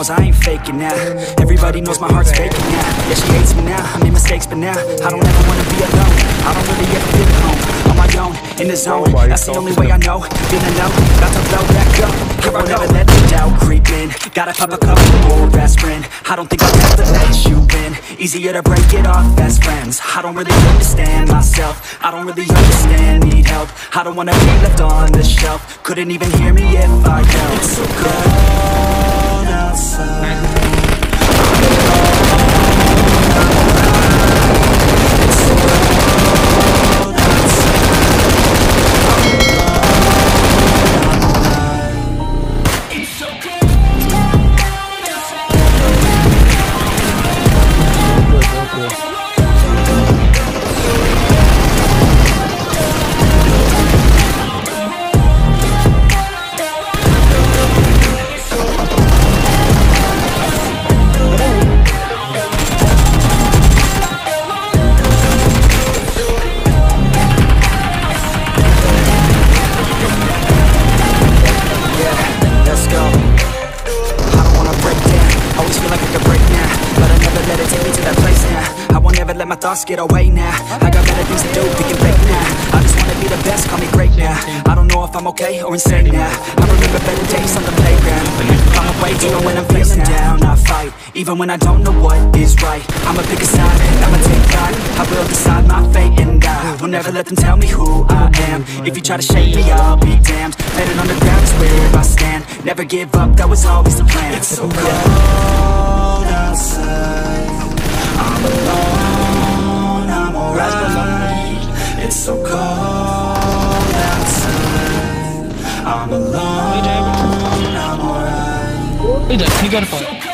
knows I ain't faking now. Everybody knows my heart's faking now. Yeah, she hates me now, I made mistakes, but now I don't ever wanna be alone. I don't really ever feel at home. On my own, in the zone, that's the only way I know. Been alone, about to blow back up. Here I'll never let the doubt creep in. Gotta pop a couple more aspirin. I don't think I'll ever let you in. Easier to break it off best friends. I don't really understand myself. I don't really understand, need help. I don't wanna be left on the shelf. Couldn't even hear me if I yelled. It's so cold outside. Let my thoughts get away now. I got better things to do, picking fake now. I just wanna be the best, call me great now. I don't know if I'm okay or insane now. I remember better days on the playground. I'm awake even when I'm feeling down. I fight, even when I don't know what is right. I'ma pick a side, I'ma take pride. I will decide my fate and I will never let them tell me who I am. If you try to shake me, I'll be damned. Headed underground is where I stand. Never give up, that was always the plan. It's so cold outside, I'm alone. It's so cold outside, I'm alone, I'm alright.